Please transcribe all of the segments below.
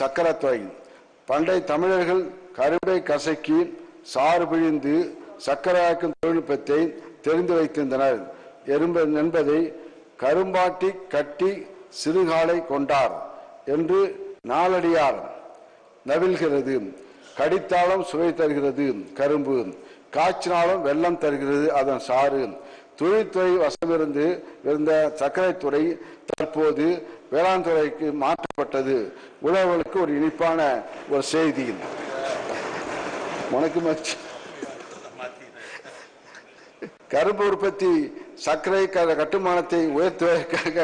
சக்கரத்துறை பண்டை தமிழர்கள் கரும்பை கசக்கி சாறு பிழிந்து சக்கரையாக்கும் தொழில்நுட்பத்தை தெரிந்து வைத்திருந்தனர் என்பதை கரும்பாட்டி கட்டி சிறுகாலை கொண்டார் என்று நாளடியார் நவில்கிறது. கடித்தாலும் சுவை தருகிறது கரும்பு, காய்ச்சினாலும் வெள்ளம் தருகிறது அதன் சாறு. தொழில்துறை வசமிருந்து இருந்த சர்க்கரைத்துறை தற்போது வேளாண் துறைக்கு மாற்றப்பட்டது. உழவர்களுக்கு ஒரு இனிப்பான ஒரு செய்தி. உனக்கு மகிழ்ச்சி. கரும்பு உற்பத்தி சர்க்கரை கட்டுமானத்தை உயர்த்துவதற்காக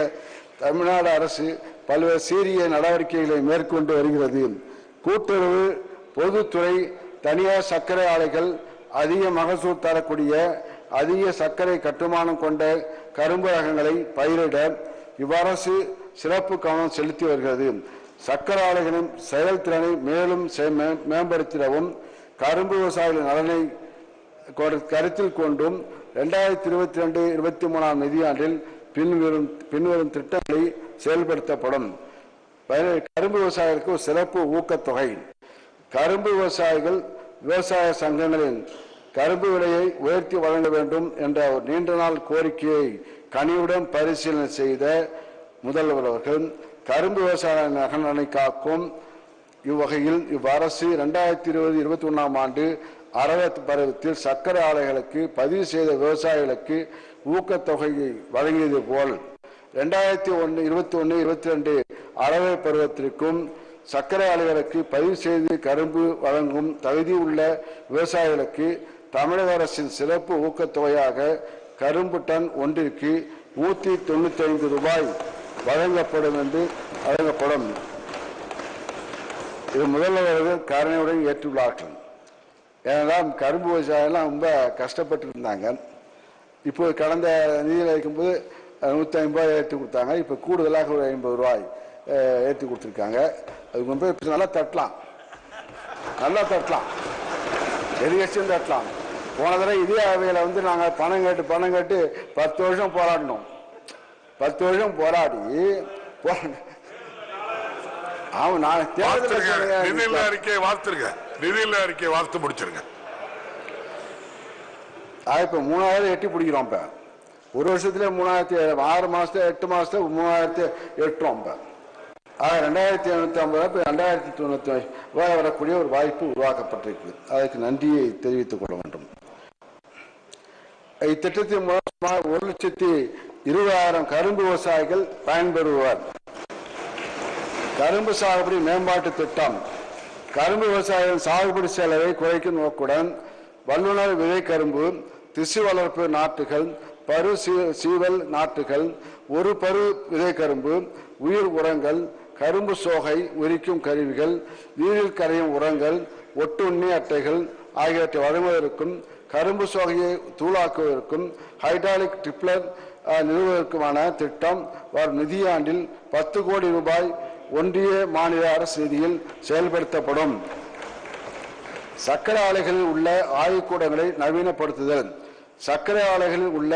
தமிழ்நாடு அரசு பல்வேறு சீரிய நடவடிக்கைகளை மேற்கொண்டு வருகிறது. கூட்டுறவு, பொதுத்துறை, தனியார் சர்க்கரை ஆலைகள் அதிக மகசூல் தரக்கூடிய அதிக சர்க்கரை கட்டுமானம் கொண்ட கரும்பு ரகங்களை பயிரிட இவ்வரசு சிறப்பு கவனம் செலுத்தி வருகிறது. சர்க்கரை ஆலைகளின் செயல்திறனை மேலும் மேம்படுத்திடவும் கரும்பு விவசாயிகளின் நலனை கருத்தில் கொண்டும் 2022-23 நிதியாண்டில் பின்வரும் திட்டங்களை செயல்படுத்தப்படும். கரும்பு விவசாயிகளுக்கு சிறப்பு ஊக்கத்தொகை. கரும்பு விவசாயிகள் விவசாய சங்கங்களின் கரும்பு விலையை உயர்த்தி வழங்க வேண்டும் என்ற ஒரு நீண்ட நாள் கோரிக்கையை கனிவுடன் பரிசீலனை செய்த முதல்வர் அவர்கள் கரும்பு விவசாய நலனை காக்கும் இவ்வகையில் இவ்வரசு 2020-21 ஆண்டு அரவத்தில் சர்க்கரை ஆலைகளுக்கு பதிவு செய்த விவசாயிகளுக்கு ஊக்கத்தொகையை வழங்கியது போல் 2021-22 அரவை பருவத்திற்கும் சர்க்கரை ஆலைகளுக்கு பதிவு செய்து கரும்பு வழங்கும் தகுதி உள்ள விவசாயிகளுக்கு தமிழக அரசின் சிறப்பு ஊக்கத்தொகையாக கரும்பு டன் ஒன்றிற்கு ₹195 வழங்கப்படும். இது முதல்வர்கள் காரணியுடன் ஏற்றுள்ளார்கள். ஏனெல்லாம் கரும்பு விவசாயம்லாம் ரொம்ப கஷ்டப்பட்டு இருந்தாங்க. இப்போ கடந்த நிதியில் இருக்கும்போது ₹150 ஏற்றி கொடுத்தாங்க. இப்போ கூடுதலாக ஒரு ₹50 ஏற்றி கொடுத்துருக்காங்க. அது ரொம்ப நல்லா தட்டலாம், எதிர்கட்சியும் தட்டலாம். போன தடவை இதே அவையில் வந்து நாங்கள் பணம் கேட்டு 10 வருஷம் போராடினோம். 10 வருஷம் போராடி அவன் நான் தேர்தல் அறிக்கையை வார்த்துருக்கேன். நிதியில அறிக்கை வார்த்தை முடிச்சிருங்க. இப்ப 3000 எட்டி பிடிக்கிறோம். இப்ப ஒரு வருஷத்துல 8 மாசத்துல 3000 எட்டுறோம். 2750 ரூபாய் வரக்கூடிய ஒரு வாய்ப்பு உருவாக்கப்பட்டிருக்கு. அதற்கு நன்றியை தெரிவித்துக் கொள்ள வேண்டும். இத்திட்டத்தின் மூலமாக 120,000 கரும்பு விவசாயிகள் பயன்பெறுவார். கரும்பு சாகுபடி மேம்பாட்டு திட்டம். கரும்பு விவசாயிகள் சாகுபடி செலவை குறைக்கும் நோக்குடன் வல்லுநர் விதை கரும்பு, திசு வளர்ப்பு நாற்றுகள், பரு சீவல் நாற்றுகள், ஒரு பரு விதை கரும்பு, உயிர் உரங்கள், கரும்பு சோகை உரிக்கும் கருவிகள், நீரில் கரையும் உரங்கள், ஒட்டுண்ணி அட்டைகள் ஆகியவற்றை வழங்குவதற்கும் கரும்பு சோகையை தூளாக்குவதற்கும் ஹைட்ராலிக் ட்ரிப்ளர் நிறுவதற்குமான திட்டம் வரும் நிதியாண்டில் ₹10 கோடி ஒன்றிய மாநில அரசு நிதியில் செயல்படுத்தப்படும். சர்க்கரை ஆலைகளில் உள்ள ஆய்வுக்கூடங்களை நவீனப்படுத்துதல். சர்க்கரை ஆலைகளில் உள்ள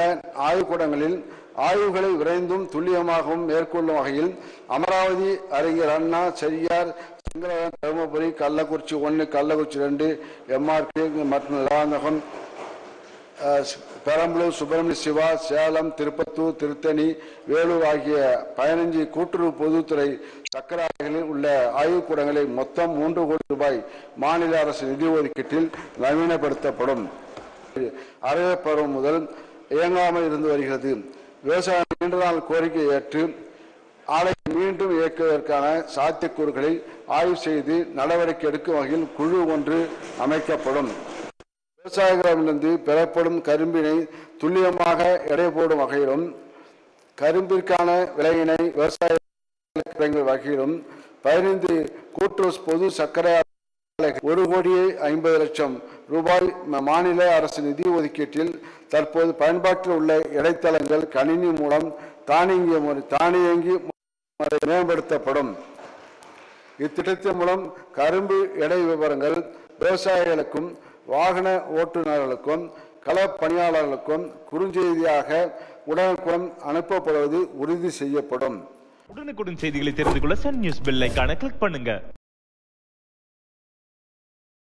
ஆய்வுக்கூடங்களில் ஆய்வுகளை விரைந்தும் துல்லியமாகவும் மேற்கொள்ளும் வகையில் அமராவதி, அறிஞர் அண்ணா, செரியார், செங்கலகன், தருமபுரி, கள்ளக்குறிச்சி 1, கள்ளக்குறிச்சி 2, எம்ஆர்கே மற்றும் இராந்தகம், பெரம்பலூர், சுப்பிரமணிய சிவா, சேலம், திருப்பத்தூர், திருத்தணி, வேலூர் ஆகிய 15 கூட்டுறவு பொதுத்துறை சர்க்கரை ஆலைகளில் உள்ள ஆய்வுக்கூடங்களை மொத்தம் ₹3 கோடி மாநில அரசு நிதி ஒதுக்கீட்டில் நவீனப்படுத்தப்படும். அரவை பருவம் முதல் இயங்காமல் இருந்து வருகிறது. விவசாய நீண்ட நாள் கோரிக்கை ஏற்று ஆலை மீண்டும் இயக்குவதற்கான சாத்தியக்கூறுகளை ஆய்வு செய்து நடவடிக்கை எடுக்கும் வகையில் குழு ஒன்று அமைக்கப்படும். விவசாயிகளிடமிருந்து பெறப்படும் கரும்பினை துல்லியமாக எடை போடும் வகையிலும் கரும்பிற்கான விலையினை விவசாயிகள் வகையிலும் 15 கூட்டுறவு பொது சர்க்கரை ஆலைகள் ₹1,50,00,000 மாநில அரசு நிதி ஒதுக்கீட்டில் தற்போது பயன்பாட்டில் உள்ள இடைத்தளங்கள் கணினி மூலம் தானியங்கி மேம்படுத்தப்படும். இத்திட்டத்தின் மூலம் கரும்பு எடை விவரங்கள் விவசாயிகளுக்கும் வாகன ஓட்டுநர்களுக்கும் கள பணியாளர்களுக்கும் குறுஞ்செய்தியாக உடனுக்குடன் அனுப்பப்படுவது உறுதி செய்யப்படும். உடனுக்குடன் செய்திகளை தெரிந்து கொள்ள சன் நியூஸ் பெல் ஐகானை கிளிக் பண்ணுங்க.